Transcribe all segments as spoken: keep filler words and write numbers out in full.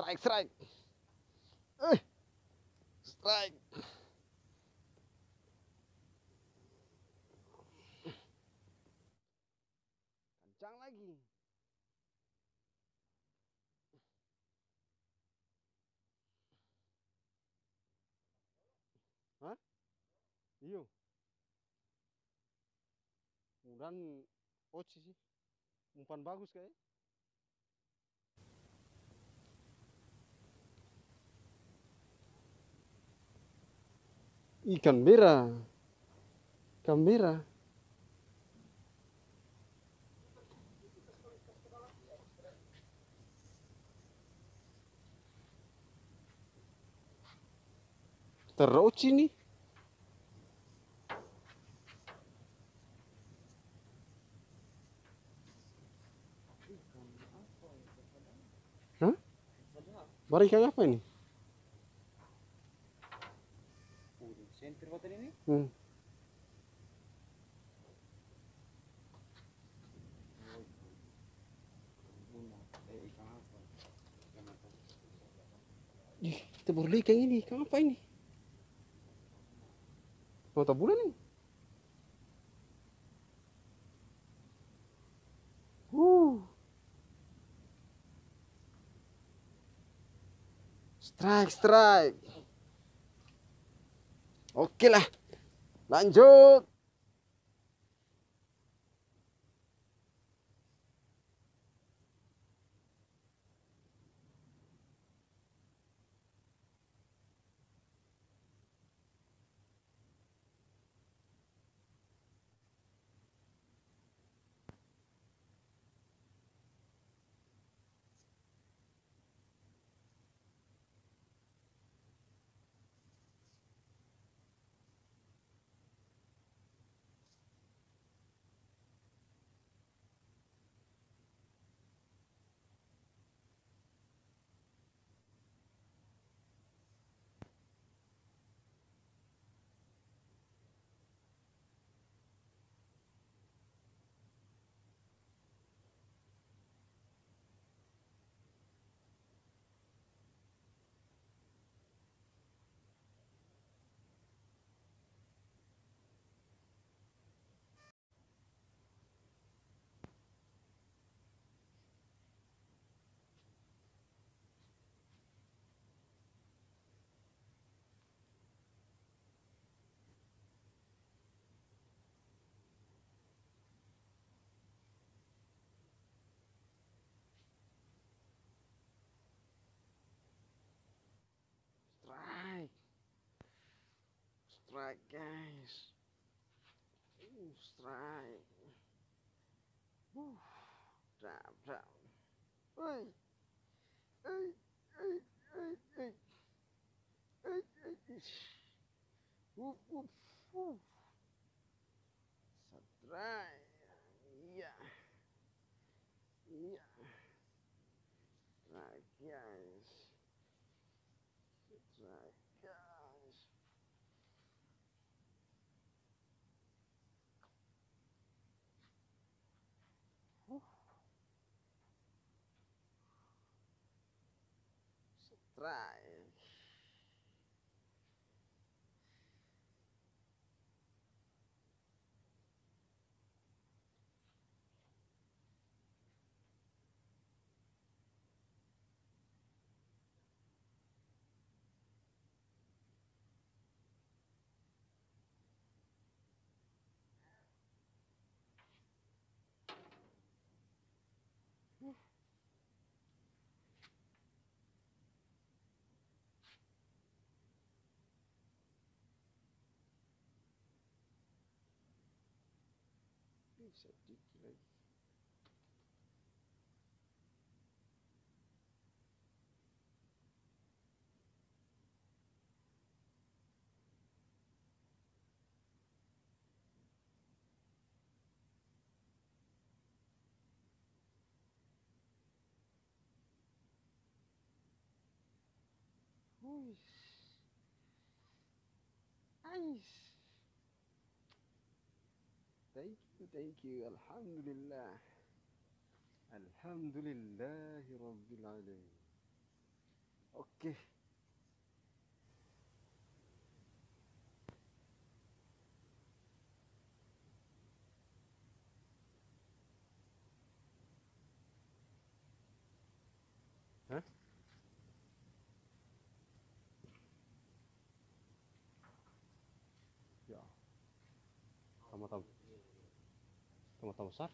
Strike, strike. Uh, strike. Kencang lagi. Hah? Iyo. Mudah oci sih. Umpan bagus kayaknya. Ikan merah, ikan merah. Teroci nih. Hah? Barikan apa ini? Hmm. Ih, kita baru lihat ikan ini, ikan apa ini? Mata bulan ini. Huh. Strike, strike. Oke lah. Lanjut. Strike, guys. Ooh, strike. Woo. Drop, drop. Hey. Hey, hey, hey, hey. Hey, hey, hey. Woof, woof, woof. Strike. Yeah. Yeah. Strike, guys. Strike. Strike. Sedikit lagi. Ui. Ais. Thank you, thank you. Alhamdulillah. Alhamdulillah Rabbil Alamin. Oke. Hah? Ya. Tomat-tomat. Tomat-tomat besar.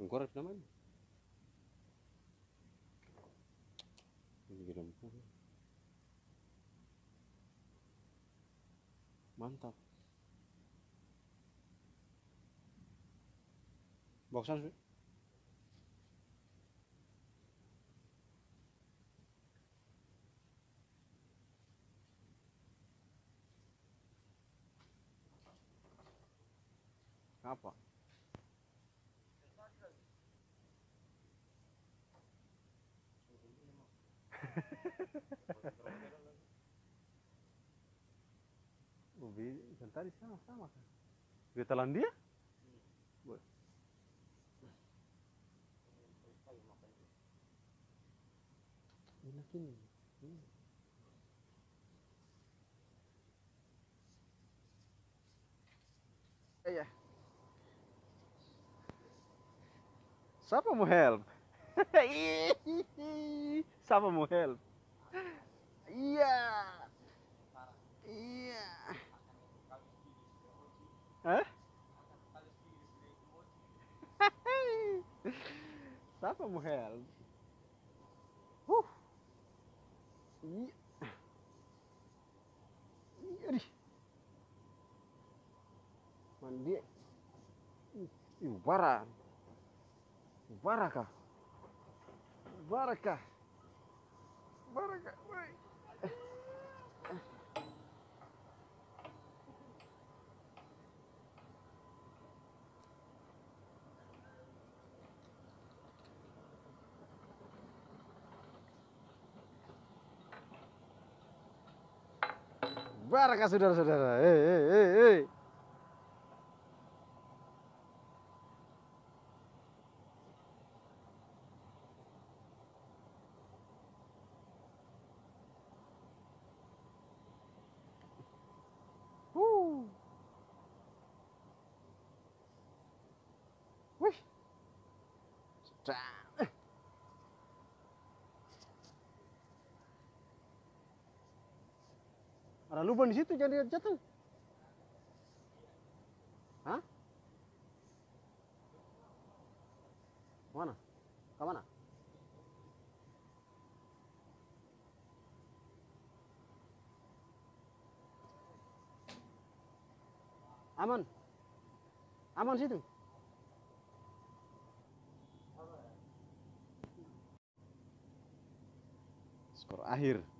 Goreng namanya. Mantap. Boksan sih. Apa? Ubi bentar di sana sama kan? Di telan dia? Boleh. Enak ini. Hmm. Iya. Siapa mau help? Siapa mau help? Iya. Iya. Hah? Siapa mau help? Huh. Iya. Iya. Mandi. Ibu parah. Baraka, baraka, baraka, woi. Baraka saudara-saudara, eh, eh, eh, eh. Ada lubang di situ, jangan jatuh. Hah? Mana? Ke mana? Aman. Aman situ. Skor akhir.